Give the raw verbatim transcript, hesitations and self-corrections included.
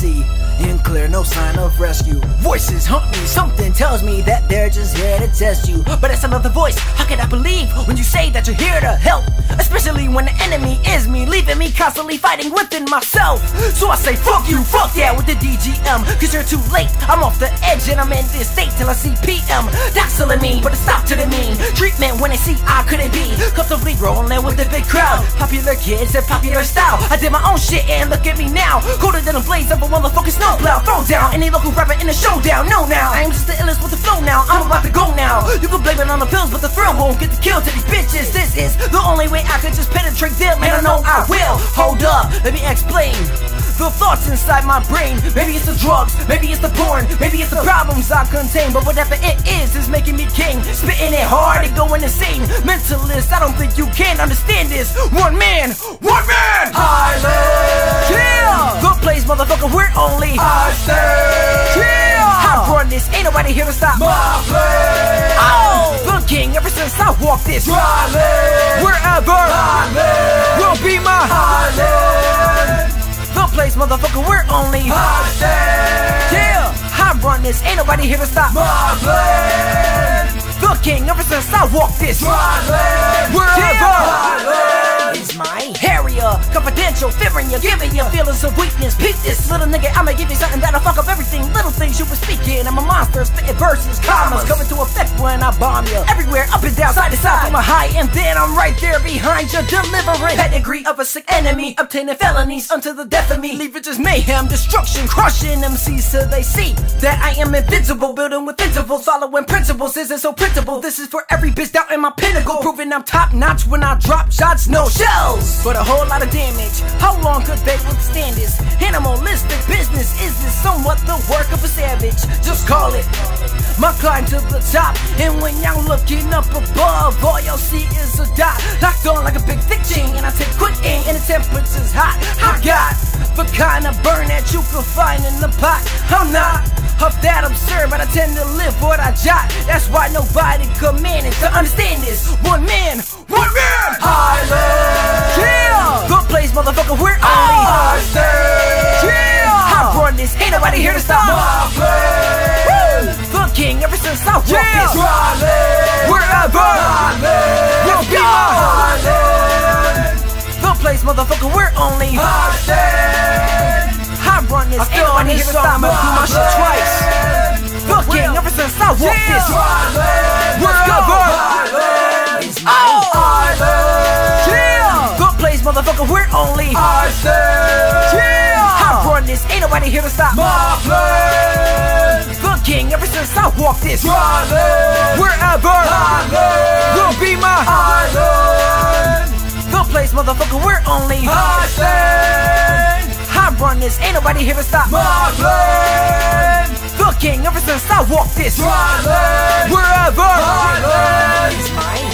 see, in clear, no sign of rescue. Voices haunt me, something tells me that they're just here to test you. But it's another voice, how can I believe when you say that you're here to help? Especially when the enemy is me, leaving me constantly fighting within myself. So I say fuck you, fuck that with the D G M, cause you're too late, I'm off the edge and I'm in this state till I see P M. That's killing me, but it's stop to the mean treatment when they see I couldn't be comfortably rolling with the big crowd. Popular kids and popular style, I did my own shit and look at me now, colder than a blaze of a motherfucking snowplow. Throw down any local rapper in a showdown, no now, I ain't just the illest with the flow now, I'm about to go now. You can blame it on the pills but the thrill won't get the kill to these bitches. This is the only way I can just penetrate them, and I know I will. Hold up, let me explain the thoughts inside my brain. Maybe it's the drugs, maybe it's the porn, maybe it's the problems I contain, but whatever it is, is making me king, spitting it hard and going insane. Mentalist, I don't think you can understand this. One man, one man! I live! Yeah! Good place, motherfucker, we're only I stay! Yeah! I run this, ain't nobody here to stop my place! Oh! The king, ever since I walked this I live! Wherever I live! Will be my I live! The place, motherfucker, we're only I stand. Yeah, I run this, ain't nobody here to stop my plan. The king, ever since I walked this my land. We're yeah. It's my area, confidential, fearing you, giving you feelings of weakness. Peep this, little nigga, I'ma give you something that'll fuck up everything. Little things you were speaking, I'm a monster, spitting verses, commas, coming to effect when I bomb you. Everywhere, up and down, side to side, from a high, and then I'm right there behind you, delivering pedigree of a sick enemy, obtaining felonies unto the death of me. Leaving just mayhem, destruction, crushing M Cs till they see that I am invincible, building with intervals, following principles. Isn't so printable, this is for every bitch down in my pinnacle, proving I'm top notch when I drop shots, no shells, but a whole lot of damage. How long could they withstand this? Animalistic business, is this somewhat the work of a savage? Just call it my climb to the top, and when y'all looking up above, all you'll see is a dot, locked on like a big thick chain, and I take quick aim, and the temperature's hot. I got the kind of burn that you can find in the pot. I'm not of that absurd, but I tend to live what I jot. That's why nobody could manage to understand this. One man, one man! I live! Yeah! Good place, motherfucker, we're only I stay! Yeah! I run this, ain't nobody here to stop my place! The king, ever since I walked yeah. this I live! Wherever I live! We'll be my live! The place, motherfucker, we're only I stay! I run this, I ain't nobody here to stop my place! Do my shit twice! The king, ever since I walked yeah. this I live! Wherever I live! It's I live! Yeah! Good place, motherfucker, we're only I stay! Yeah! I run this, ain't nobody here to stop my plan. The king, ever since I walked this island, wherever island, will be my island. The place, motherfucker, we're only island. I run this, ain't nobody here to stop my plan. The king, ever since I walked this island, wherever island, it's my